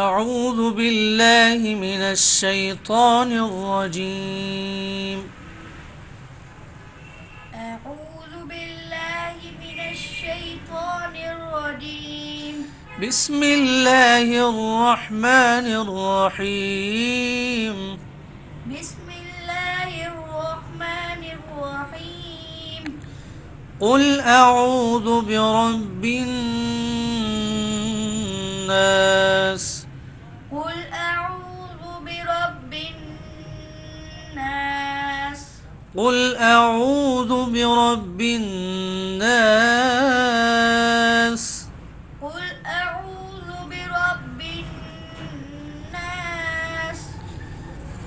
أعوذ بالله من الشيطان الرجيم. أعوذ بالله من الشيطان الرجيم. بسم الله الرحمن الرحيم. بسم الله الرحمن الرحيم. قل أعوذ برب الناس. قل أعوذ برب الناس. قل أعوذ برب الناس.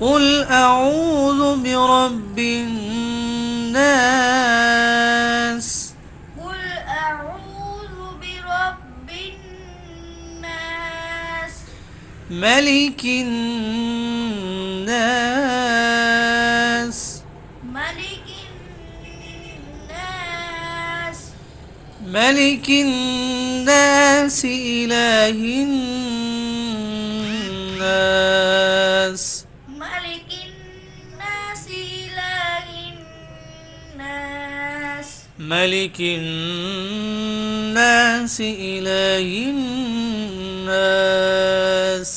قل أعوذ برب الناس. قل أعوذ برب الناس. ملك الناس. ملك الناس. ملك الناس. إله الناس. ملك الناس. إله الناس. ملك الناس. إله الناس.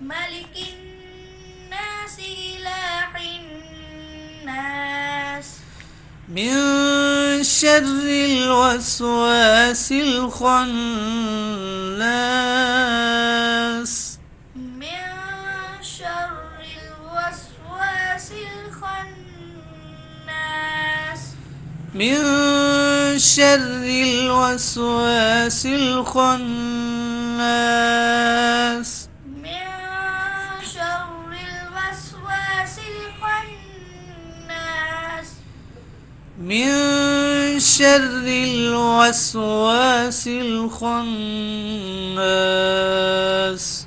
ملك الناس. إله الناس. من شر الوسواس الخناس. من شر الوسواس الخناس. من شر الوسواس الخناس. من شر الوسواس الخناس. من شر الوسواس الخناس.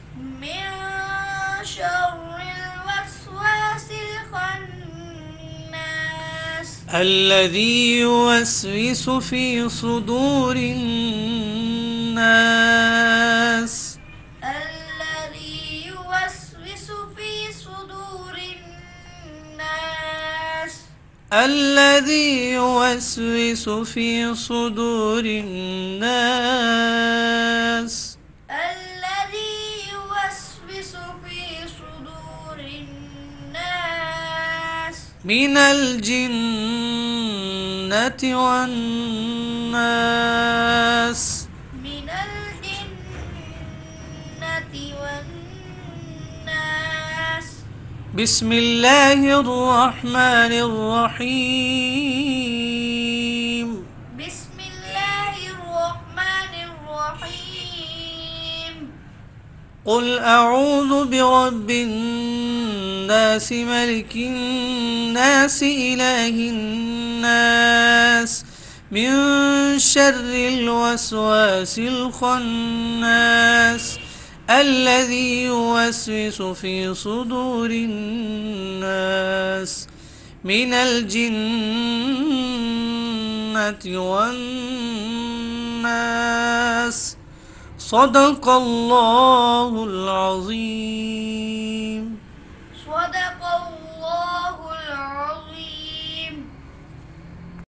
الذي يوسوس في صدور الناس. الذي يوسوس في صدور الناس. الذي يوسوس في صدور الناس. من الجنة والناس. من الجنة والناس. بسم الله الرحمن الرحيم. بسم الله الرحمن الرحيم. قل أعوذ برب الناس، ملك الناس، إله الناس، من شر الوسواس الخناس، الذي يوسوس في صدور الناس. من الجنة والناس. صدق الله العظيم.